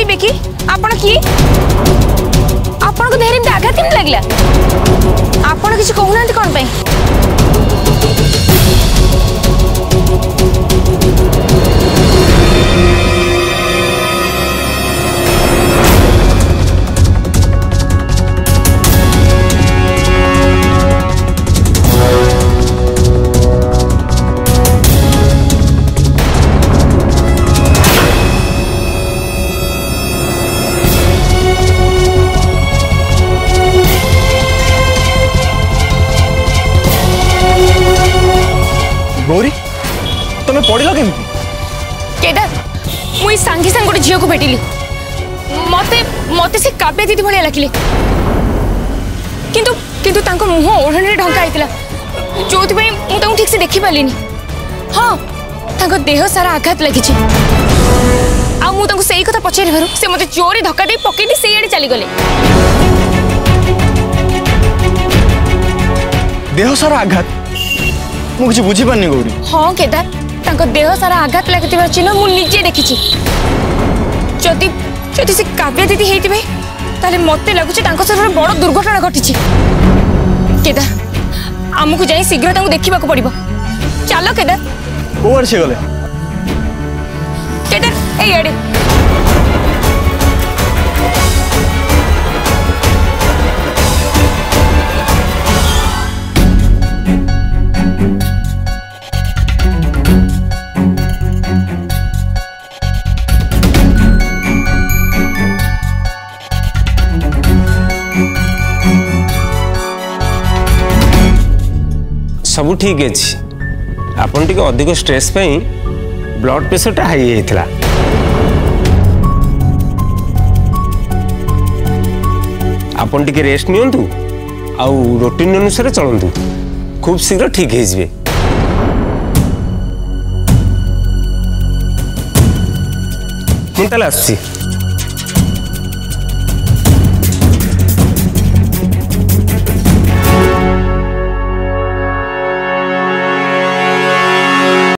कहबे कि आपण की आपण को देहरिम आघात किम लागला आपण किछ कहउनांत कोन पे गौरी तुम्हें तो पढ़ल केमी केदार मुई सांगी सांग गोटे झील को भेटिली मते मते से काव्य दीदी भाया लगे किंतु किंतु तांको मुह ओढ़णी ढंका होता जो मुझे ठीक से देखी पारे हाँ तांको देह सारा आघात लगी आई कथा पचार से मत जोरे धक्का दे पकईदी से आड़े चलीगले देह सारा आघात मुझे बुझी पारनी गौरी हाँ केदार तांको देह सारा आघात लगती चिन्ह मुझे देखी जदि जदि से काव्य दीदी होते ताले मत लगुच बड़ दुर्घटना घटी केदार आमको जाए शीघ्र देखा पड़ चलो केदार कौर से गले केदार ये सब ठीक अच्छे आपन टिके अधिक स्ट्रेस पे ब्लड प्रेशर टा हाई होता आपन टिके रेस्ट नियंतु रूटीन अनुसार चलतु खूब शीघ्र ठीक हो जाए मुझे आसुची।